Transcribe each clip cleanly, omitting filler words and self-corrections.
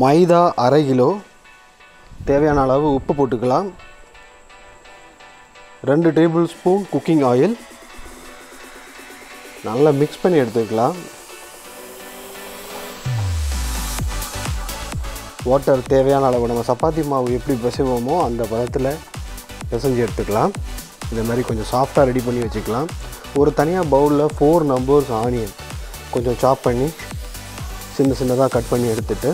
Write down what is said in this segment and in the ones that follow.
மைதா அரை கிலோ தேவையான அளவு உப்பு போட்டுக்கலாம் 2 டேபிள்ஸ்பூன் குக்கிங் ஆயில் நல்லா மிக்ஸ் பண்ணி எடுத்துக்கலாம் வாட்டர் தேவையான அளவு நம்ம சப்பாத்தி மாவு எப்படி பிசைவோமோ அந்த பதத்துல பிசைஞ்சு எடுத்துக்கலாம் இந்த மாதிரி கொஞ்சம் சாஃப்ட்டா ரெடி பண்ணி வெச்சுக்கலாம் ஒரு தனியா பவுல்ல 4 நம்பர்ஸ் ஆனியன் கொஞ்சம் சாப் பண்ணி சின்ன சின்னதா கட் பண்ணி எடுத்துட்டு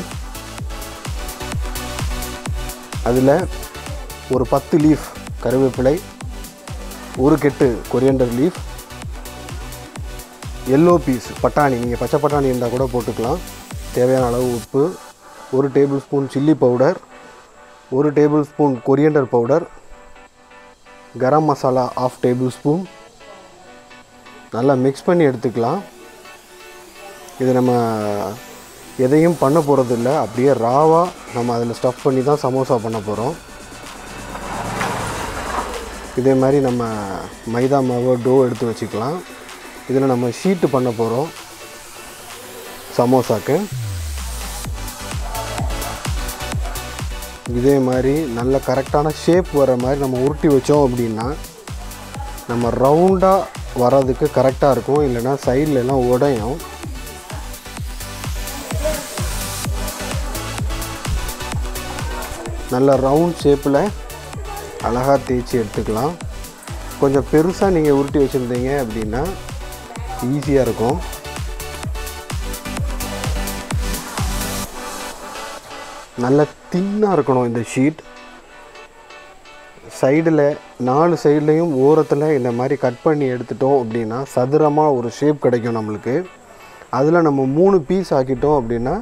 அதில ஒரு 10 லீஃப் கறிவேப்பிலை ஒரு கெட்டு கொரியண்டர் லீஃப் yellow பீஸ் பட்டாணி நீங்க பச்சை பட்டாணி இருந்தா கூட போட்டுக்கலாம் தேவையான அளவு உப்பு 1 tablespoon chili powder 1 tablespoon coriander powder garam masala 1/2 tablespoon நல்லா மிக்ஸ் பண்ணி எடுத்துக்கலாம் இது நம்ம எதையும் பண்ண போறது இல்ல அப்படியே ராவா நம்ம ಅದನ್ನ ஸ்டஃப் பண்ணி தான் சமோசா பண்ண போறோம் இதே மாதிரி நம்ம மைதா மாவு டோ எடுத்து வச்சுக்கலாம் இதுல நம்ம ஷீட் பண்ண போறோம் சமோசாக்கு இதே மாதிரி நல்ல கரெக்ட்டான ஷேப் வர மாதிரி நம்ம உருட்டி வச்சோம் அப்படினா நம்ம ரவுண்டா வரதுக்கு கரெக்ட்டா இருக்கும் இல்லனா சைடுல எல்லாம் உடையும் நல்ல ரவுண்ட் ஷேப்ல அழகா தேய்ச்சி எடுத்துக்கலாம் கொஞ்சம் பெருசா நீங்க உருட்டி வச்சிருந்தீங்க அப்படினா ஈஸியா இருக்கும் நல்ல தின்னா இருக்கணும் இந்த ஷீட் சைடுல நாலு சைடுலயும் ஓரத்துல இந்த மாதிரி கட் பண்ணி எடுத்துட்டோம் அப்படினா சதுரமா ஒரு ஷேப் கிடைக்கும் நமக்கு அதுல நம்ம 3 பீஸ் ஆக்கிட்டோம் அப்படினா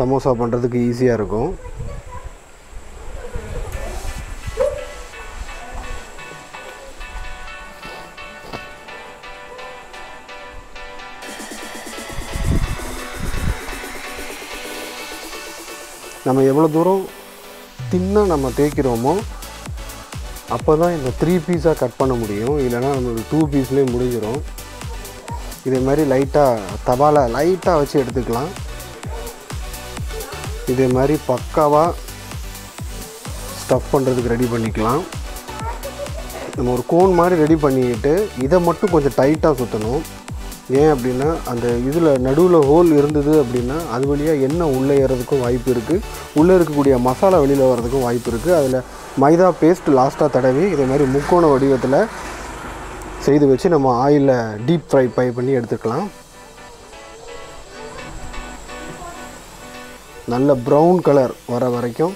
சமோசா பண்றதுக்கு ஈஸியா இருக்கும் நம்ம எவ்வளவு தூரம் தின்னா நம்ம தேய்க்கிறோமோ அப்பதான் இந்த 3 பீஸா கட் பண்ண முடியும் இல்லனா நம்ம 2 பீஸ்லயே முடிஞ்சிரும் இதே மாதிரி லைட்டா தவால லைட்டா வச்சு எடுத்துக்கலாம் இதே மாதிரி பக்காவா ஸ்டஃப் பண்றதுக்கு ரெடி பண்ணிக்கலாம் நம்ம ஒரு கோன் மாதிரி ரெடி பண்ணிட்டு இத மட்டும் கொஞ்சம் டைட்டா சுத்தணும் ஏன் அப்படினா அந்த இதுல நடுவுல ஹோல் இருந்தது அப்படினா அது வழியா என்ன உள்ள ஏறதுக்கு வாய்ப்பு இருக்கு உள்ள இருக்க கூடிய மசாலா வெளியில வரதுக்கு வாய்ப்பு இருக்கு அதுல மைதா பேஸ்ட் லாஸ்டா தடவி இதே மாதிரி முக்கோண வடிவத்துல செய்து வச்சு நம்ம ஆயில்ல டீப் ஃப்ரை பண்ணி எடுத்துக்கலாம் நல்ல brown கலர் வர வரைக்கும்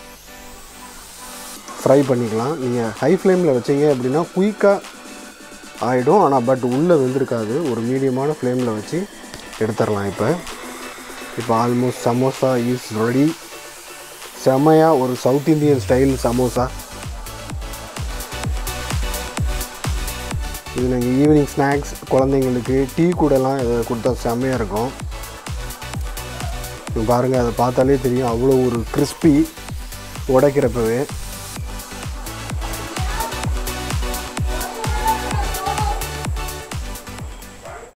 ஃப்ரை பண்ணிக்கலாம் நீங்க ஹை ஃப்ளேம்ல வச்சீங்க அப்படினா குயிக்கா ஆயிடும் ஆனா பட் உள்ள வெந்திருக்காது ஒரு மீடியமான फ्लेம்ல வச்சு எடுத்துறலாம் இப்போ ஆல்மோஸ்ட் சமோசா இஸ் ரெடி சமையா ஒரு சவுத் இந்தியன் ஸ்டைல் சமோசா இது நம்ம ஈவினிங் ஸ்நாக்ஸ் குழந்தைகளுக்கு டீ கூடலாம் இத கொடுத்தா சமையா இருக்கும் பாருங்க அத பார்த்தாலே தெரியும் அவ்வளவு ஒரு கிறிஸ்பி உடைக்கிறப்பவே